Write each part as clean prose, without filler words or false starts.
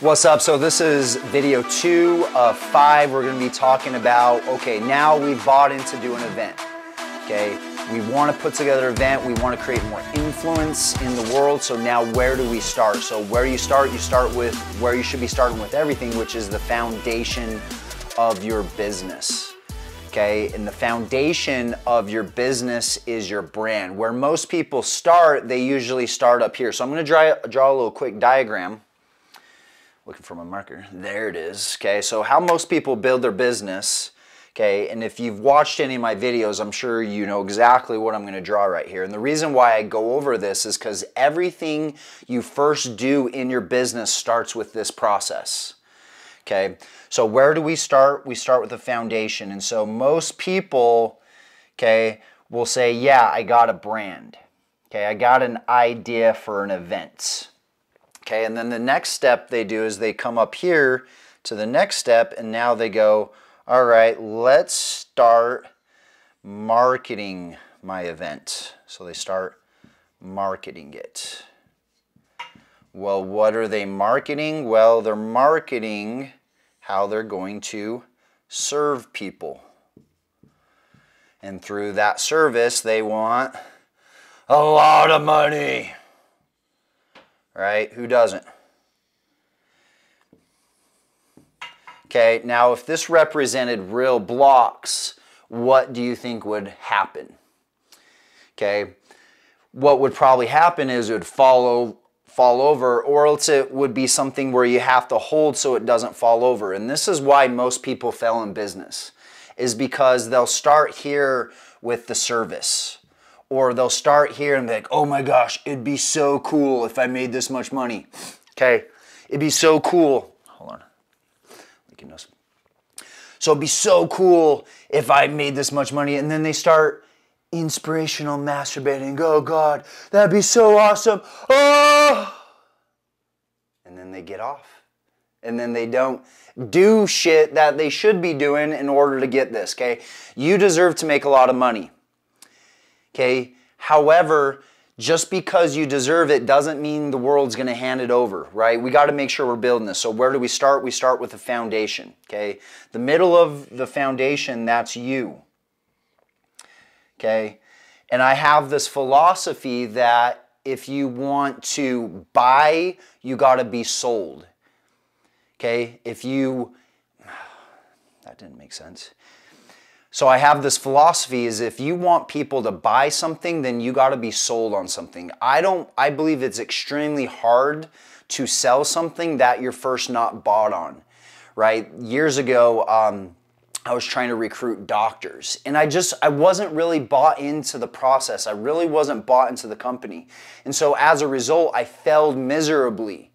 What's up? So this is video 2 of 5. We're going to be talking about, okay, now we've bought into doing an event. Okay, we want to put together an event. We want to create more influence in the world. So now where do we start? So where you start with where you should be starting with everything, which is the foundation of your business. Okay, and the foundation of your business is your brand. Where most people start, they usually start up here. So I'm going to draw a little quick diagram. Looking for my marker. There it is. Okay, so how most people build their business. Okay, and if you've watched any of my videos, I'm sure you know exactly what I'm going to draw right here. And the reason why I go over this is because everything you first do in your business starts with this process. Okay, so where do we start? We start with the foundation. And so most people, okay, will say, yeah, I got a brand. Okay, I got an idea for an event. Okay, and then the next step they do is they come up here to the next step, and now they go, all right, let's start marketing my event. So they start marketing it. Well, what are they marketing? Well, they're marketing how they're going to serve people. And through that service, they want a lot of money. Right? Who doesn't? Okay, now if this represented real blocks, what do you think would happen? Okay, what would probably happen is it would fall over, or else it would be something where you have to hold so it doesn't fall over. And this is why most people fail in business, is because they'll start here with the service. Or they'll start here and be like, oh my gosh, it'd be so cool if I made this much money. Okay, it'd be so cool. Hold on. So it'd be so cool if I made this much money. And then they start inspirational masturbating. Oh God, that'd be so awesome. Oh! And then they get off. And then they don't do shit that they should be doing in order to get this. Okay, you deserve to make a lot of money. Okay, however, just because you deserve it doesn't mean the world's going to hand it over, right? We got to make sure we're building this. So where do we start? We start with the foundation, okay? The middle of the foundation, that's you, okay? And I have this philosophy that if you want to buy, you got to be sold, okay? If you... That didn't make sense. So I have this philosophy is if you want people to buy something, then you got to be sold on something. I believe it's extremely hard to sell something that you're first not bought on, right? Years ago, I was trying to recruit doctors, and I wasn't really bought into the process. I really wasn't bought into the company. And so as a result, I failed miserably.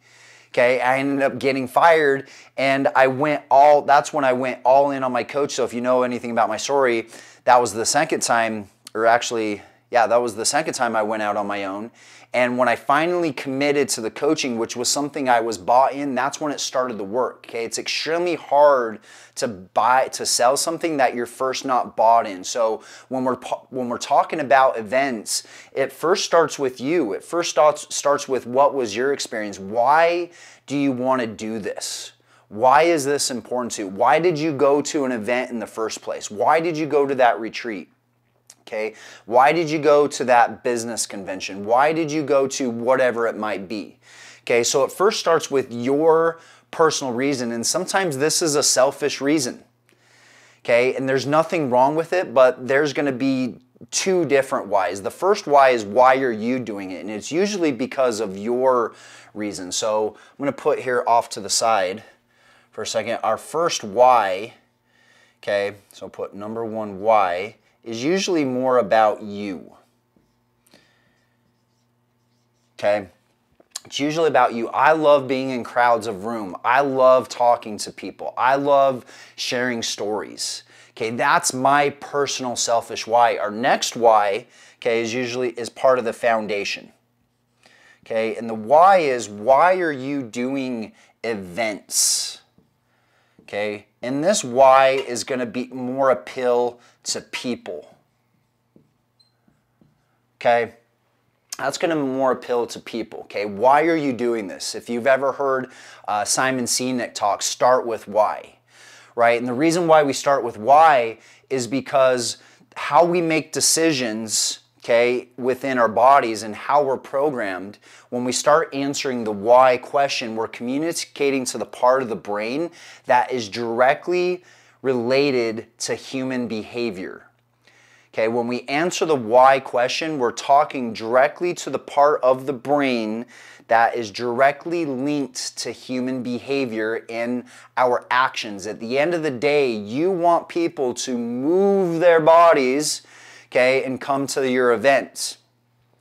Okay, I ended up getting fired, and that's when I went all in on my coach. So if you know anything about my story, that was the second time, or actually, yeah, that was the second time I went out on my own. And when I finally committed to the coaching, which was something I was bought in, that's when it started to work. Okay, it's extremely hard to sell something that you're first not bought in. So when we're talking about events, it first starts with you. It first starts with what was your experience? Why do you want to do this? Why is this important to you? Why did you go to an event in the first place? Why did you go to that retreat? Okay, why did you go to that business convention? Why did you go to whatever it might be? Okay, so it first starts with your personal reason, and sometimes this is a selfish reason. Okay, and there's nothing wrong with it, but there's going to be two different whys. The first why is why are you doing it, and it's usually because of your reason. So I'm going to put here off to the side for a second. Our first why, okay, so put number one why, is usually more about you. Okay? It's usually about you. I love being in crowds of room. I love talking to people. I love sharing stories. Okay, that's my personal selfish why. Our next why, okay, is usually part of the foundation. Okay, and the why is why are you doing events? Okay? And this why is going to be more appeal to people. Okay? That's going to more appeal to people, okay? Why are you doing this? If you've ever heard Simon Sinek talk, start with why, right? And the reason why we start with why is because how we make decisions, okay, within our bodies and how we're programmed, when we start answering the why question, we're communicating to the part of the brain that is directly related to human behavior. Okay, when we answer the why question, we're talking directly to the part of the brain that is directly linked to human behavior and our actions. At the end of the day, you want people to move their bodies, okay, and come to your events,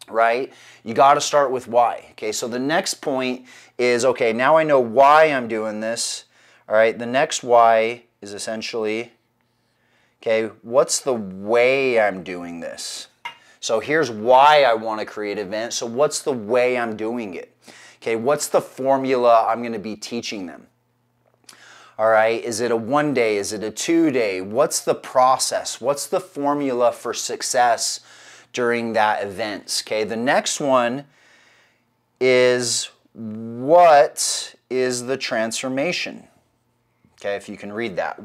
right? You got to start with why, okay? So the next point is, okay, now I know why I'm doing this, all right? The next why is essentially... okay, what's the way I'm doing this? So here's why I want to create an event. So what's the way I'm doing it? Okay, what's the formula I'm going to be teaching them? All right, is it a 1 day? Is it a 2 day? What's the process? What's the formula for success during that event? Okay, the next one is, what is the transformation? Okay, if you can read that.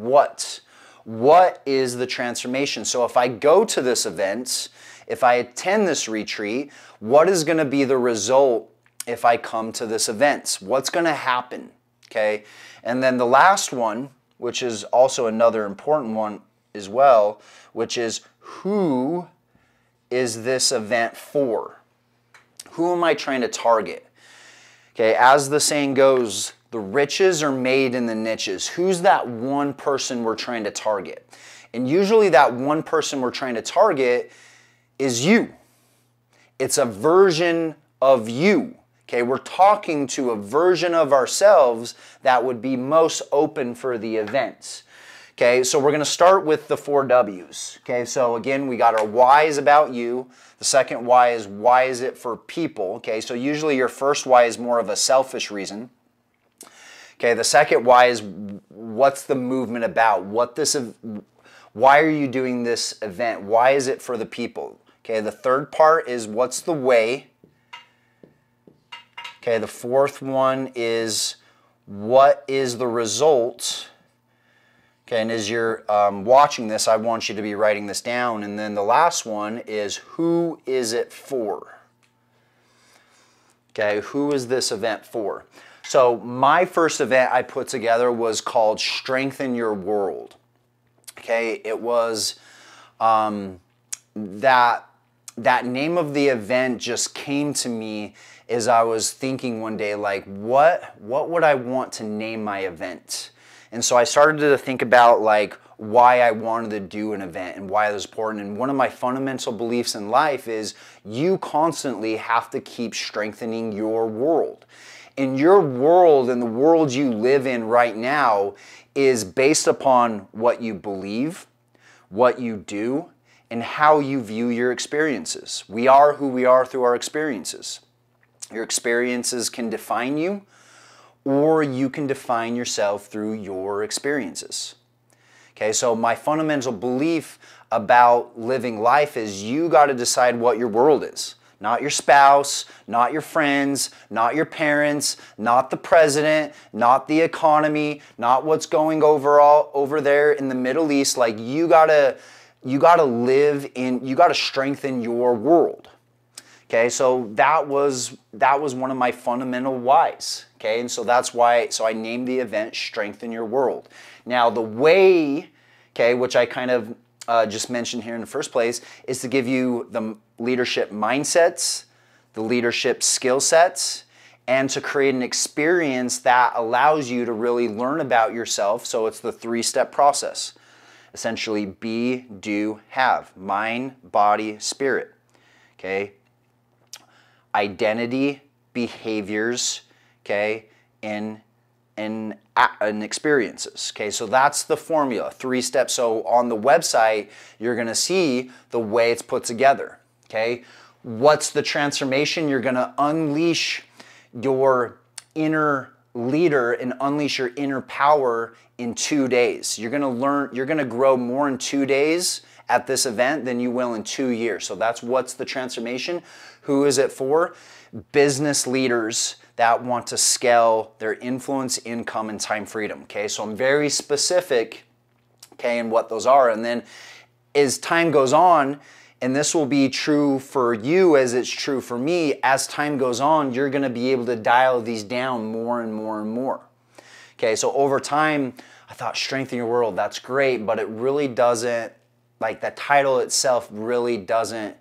What is the transformation? So if I go to this event, if I attend this retreat, what is going to be the result if I come to this event? What's going to happen? Okay. And then the last one, which is also another important one as well, which is, who is this event for? Who am I trying to target? Okay. As the saying goes, the riches are made in the niches. Who's that one person we're trying to target? And usually that one person we're trying to target is you. It's a version of you. Okay, we're talking to a version of ourselves that would be most open for the events. Okay, so we're going to start with the 4 W's. Okay, so again, we got our why is about you. The second why is it for people? Okay, so usually your first why is more of a selfish reason. Okay, the second why is, what's the movement about? Why are you doing this event? Why is it for the people? Okay, the third part is, what's the way? Okay, the fourth one is, what is the result? Okay, and as you're watching this, I want you to be writing this down. And then the last one is, who is it for? Okay, who is this event for? So my first event I put together was called Strengthen Your World. Okay, it was that name of the event just came to me as I was thinking one day, like, what would I want to name my event? And so I started to think about, like, why I wanted to do an event and why it was important. And one of my fundamental beliefs in life is you constantly have to keep strengthening your world. And your world and the world you live in right now is based upon what you believe, what you do, and how you view your experiences. We are who we are through our experiences. Your experiences can define you, or you can define yourself through your experiences. Okay, so my fundamental belief about living life is you got to decide what your world is. Not your spouse, not your friends, not your parents, not the president, not the economy, not what's going over there in the Middle East. Like, you gotta live in, you gotta strengthen your world. Okay, so that was one of my fundamental whys. Okay, and so that's why. So I named the event "Strengthen Your World." Now the way, okay, which I kind of just mentioned here in the first place, is to give you the leadership mindsets, the leadership skill sets, and to create an experience that allows you to really learn about yourself. So it's the three-step process, essentially: be, do, have. Mind, body, spirit. Okay. Identity, behaviors, okay, and experiences. Okay, so that's the formula, 3 steps. So on the website, you're going to see the way it's put together. Okay, what's the transformation? You're going to unleash your inner leader and unleash your inner power in 2 days. You're going to grow more in 2 days at this event than you will in 2 years. So that's what's the transformation. Who is it for? Business leaders that want to scale their influence, income, and time freedom. Okay, so I'm very specific, okay, in what those are. And then as time goes on, and this will be true for you as it's true for me, as time goes on, you're gonna be able to dial these down more and more and more. Okay, so over time, I thought strengthen your world, that's great, but it really doesn't, like the title itself really doesn't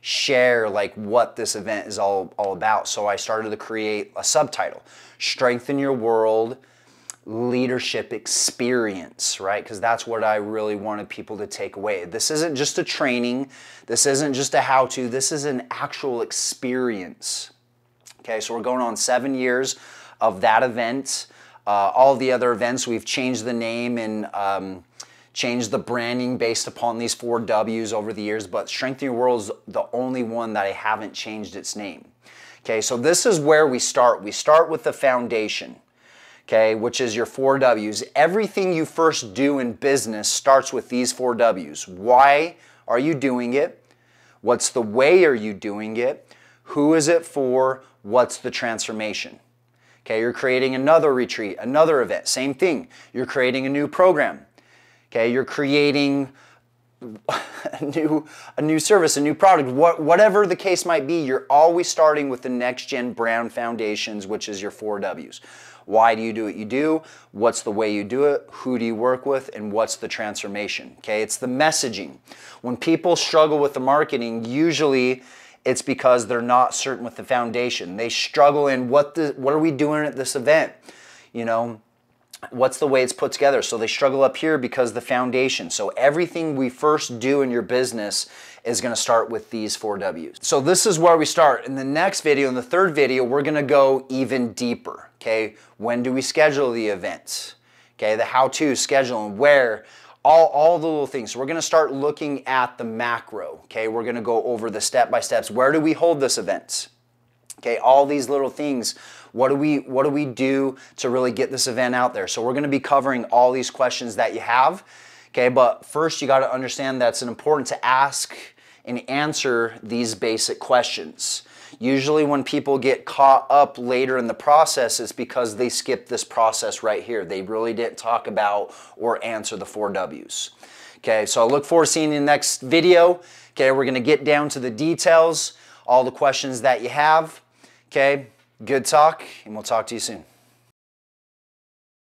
share like what this event is all about. So I started to create a subtitle, Strengthen Your World Leadership Experience, right? Because that's what I really wanted people to take away. This isn't just a training. This isn't just a how-to. This is an actual experience. Okay, so we're going on 7 years of that event. All the other events, we've changed the name and changed the branding based upon these 4 W's over the years, but Strengthen Your World is the only one that I haven't changed its name. Okay, so this is where we start. We start with the foundation, okay, which is your 4 W's. Everything you first do in business starts with these 4 W's. Why are you doing it? What's the way are you doing it? Who is it for? What's the transformation? Okay, you're creating another retreat, another event, same thing. You're creating a new program. Okay, you're creating a new service, a new product, whatever the case might be, you're always starting with the Next Gen Brand Foundations, which is your 4 W's. Why do you do what you do? What's the way you do it? Who do you work with? And what's the transformation? Okay, it's the messaging. When people struggle with the marketing, usually it's because they're not certain with the foundation. They struggle in what are we doing at this event? You know, what's the way it's put together? So they struggle up here because the foundation. So everything we first do in your business is going to start with these 4 W's. So this is where we start. In the next video, in the third video, we're going to go even deeper. Okay. When do we schedule the events? Okay. The how to, scheduling, where, all the little things. So we're going to start looking at the macro. Okay. We're going to go over the step-by-steps. Where do we hold this event? Okay. All these little things. What do we do to really get this event out there? So we're going to be covering all these questions that you have. Okay, but first you got to understand that it's important to ask and answer these basic questions. Usually when people get caught up later in the process, it's because they skipped this process right here. They really didn't talk about or answer the 4 W's. Okay, so I look forward to seeing you in the next video. Okay, we're going to get down to the details, all the questions that you have. Okay. Good talk, and we'll talk to you soon.